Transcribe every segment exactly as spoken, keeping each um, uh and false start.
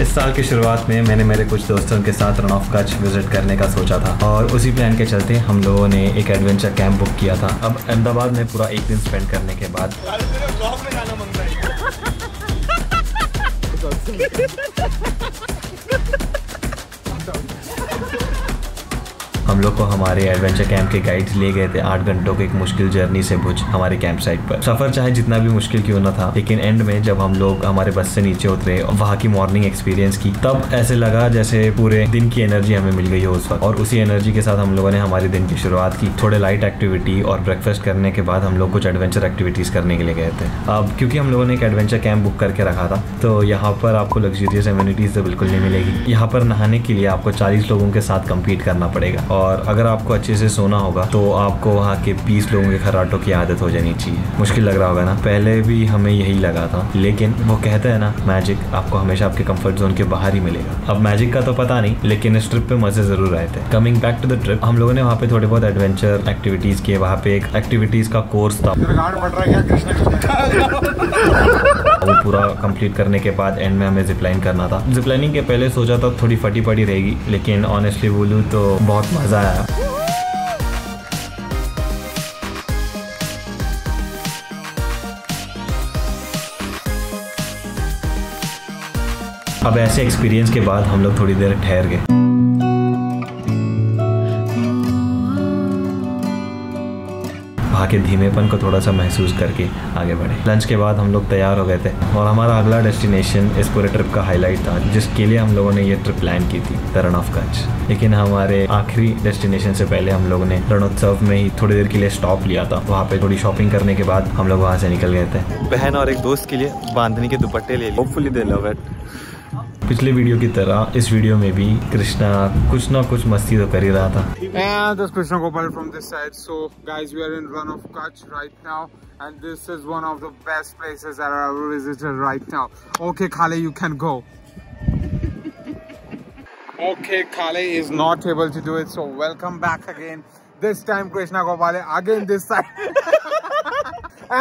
इस साल की शुरुआत में मैंने मेरे कुछ दोस्तों के साथ रण ऑफ कच्छ विजिट करने का सोचा था और उसी प्लान के चलते हम लोगों ने एक एडवेंचर कैंप बुक किया था। अब अहमदाबाद में पूरा एक दिन स्पेंड करने के बाद हम लोग को हमारे एडवेंचर कैंप के गाइड ले गए थे आठ घंटों के एक मुश्किल जर्नी से भुज हमारे कैंप साइट पर। सफर चाहे जितना भी मुश्किल क्यों ना था, लेकिन एंड में जब हम लोग हमारे बस से नीचे उतरे और वहाँ की मॉर्निंग एक्सपीरियंस की, तब ऐसे लगा जैसे पूरे दिन की एनर्जी हमें मिल गई हो उस वक्त। और उसी एनर्जी के साथ हम लोगों ने हमारे दिन की शुरुआत की। थोड़े लाइट एक्टिविटी और ब्रेकफास्ट करने के बाद हम लोग कुछ एडवेंचर एक्टिविटीज करने के लिए गए थे। अब क्योंकि हम लोगों ने एक एडवेंचर कैंप बुक करके रखा था, तो यहाँ पर आपको लग्जरियस एम्यूनिटीज तो बिल्कुल नहीं मिलेगी। यहाँ पर नहाने के लिए आपको चालीस लोगों के साथ कम्पीट करना पड़ेगा और अगर आपको अच्छे से सोना होगा तो आपको वहाँ के बीस लोगों के खराटों की आदत हो जानी चाहिए। मुश्किल लग रहा होगा ना, पहले भी हमें यही लगा था, लेकिन वो कहते हैं ना, मैजिक आपको हमेशा आपके कंफर्ट जोन के बाहर ही मिलेगा। अब मैजिक का तो पता नहीं, लेकिन इस ट्रिप पे मजे जरूर आए थे। Coming back to the trip, हम लोगों ने वहाँ पे थोड़े बहुत एडवेंचर एक्टिविटीज किए। वहाँ पे एक एक्टिविटीज का कोर्स था, वो पूरा कंप्लीट करने के बाद एंड में हमें जिपलाइन करना था। जिपलाइनिंग के पहले सोचा था थोड़ी फटी पटी रहेगी, लेकिन ऑनेस्टली बोलूँ तो बहुत मजा आया। अब ऐसे एक्सपीरियंस के बाद हम लोग थोड़ी देर ठहर गए। के धीमेपन को थोड़ा सा महसूस करके आगे बढ़े। लंच के बाद हम लोग तैयार हो गए थे और हमारा अगला डेस्टिनेशन इस पूरे ट्रिप का हाईलाइट था, जिसके लिए हम लोगों ने ये ट्रिप प्लान की थी, रण ऑफ कच्छ। लेकिन हमारे आखिरी डेस्टिनेशन से पहले हम लोगों ने रणोत्सव में ही थोड़ी देर के लिए स्टॉप लिया था। वहाँ पे थोड़ी शॉपिंग करने के बाद हम लोग वहाँ से निकल गए थे। बहन और एक दोस्त के लिए बांधनी के दुपट्टे ले लिए। Hopefully they love it. पिछले वीडियो की तरह इस वीडियो में भी कृष्णा कुछ ना कुछ मस्ती तो कर ही रहा था। Yeah, this is Krishna Gopal from this side. So guys, we are in Ran of Kutch right now, and this is one of the best places that I have visited right now. Okay, Khale, you can go. Okay, Khale is not able to do it, so welcome back again. This time, Krishna Gopal again this side,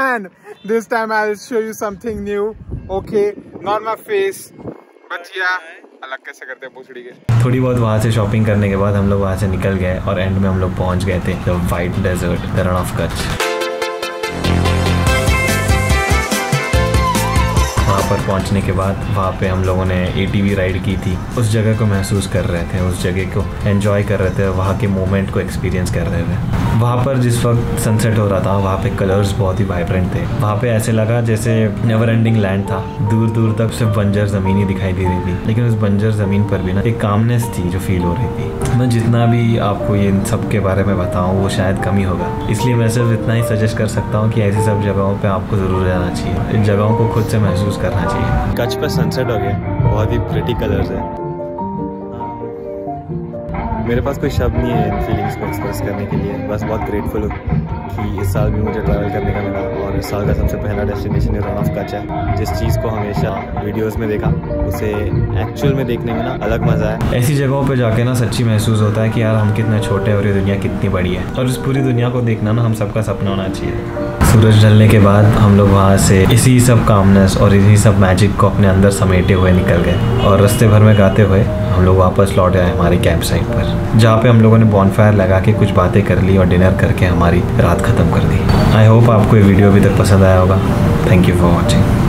and this time I'll show you something new. Okay, not my face, but yeah. अलग कैसे करते हैं भोसड़ी के। थोड़ी बहुत वहाँ से शॉपिंग करने के बाद हम लोग वहाँ से निकल गए और एंड में हम लोग पहुँच गए थे the white desert, the Rann of Kutch. वहाँ पर पहुँचने के बाद वहाँ पे हम लोगों ने एटीवी राइड की थी। उस जगह को महसूस कर रहे थे, उस जगह को एंजॉय कर रहे थे, वहाँ के मोमेंट को एक्सपीरियंस कर रहे थे। वहाँ पर जिस वक्त सनसेट हो रहा था, वहाँ पे कलर्स बहुत ही वाइब्रेंट थे। वहाँ पे ऐसे लगा जैसे नेवर एंडिंग लैंड था। दूर दूर तक सिर्फ बंजर ज़मीन ही दिखाई दे रही थी, लेकिन उस बंजर ज़मीन पर भी ना एक कामनेस थी जो फील हो रही थी। मैं जितना भी आपको ये इन सब के बारे में बताऊँ वो शायद कम ही होगा, इसलिए मैं सिर्फ इतना ही सजेस्ट कर सकता हूँ कि ऐसी सब जगहों पर आपको ज़रूर जाना चाहिए। इन जगहों को खुद से महसूस करना चाहिए। कच्छ पर सनसेट हो गया, बहुत ही प्रिटी कलर्स है। मेरे पास कोई शब्द नहीं है इन फीलिंग्स को एक्सप्रेस करने के लिए। बस बहुत ग्रेटफुल हूँ कि इस साल भी मुझे ट्रैवल करने का मिला और इस साल का सबसे पहला डेस्टिनेशन है रण ऑफ कच्छ है। जिस चीज़ को हमेशा वीडियोस में देखा, उसे एक्चुअल में देखने में ना अलग मज़ा है। ऐसी जगहों पे जाके ना सच्ची महसूस होता है कि यार हम कितने छोटे हैं और ये दुनिया कितनी बड़ी है, और इस पूरी दुनिया को देखना ना हम सबका सपना होना चाहिए। सूरज ढलने के बाद हम लोग वहाँ से इसी सब कामनेस और इसी सब मैजिक को अपने अंदर समेटे हुए निकल गए और रास्ते भर में गाते हुए हम लोग वापस लौट आए हमारे कैंप साइट पर, जहाँ पे हम लोगों ने बॉनफायर लगा के कुछ बातें कर ली और डिनर करके हमारी रात ख़त्म कर दी। आई होप आपको ये वीडियो अभी तक पसंद आया होगा। Thank you for watching.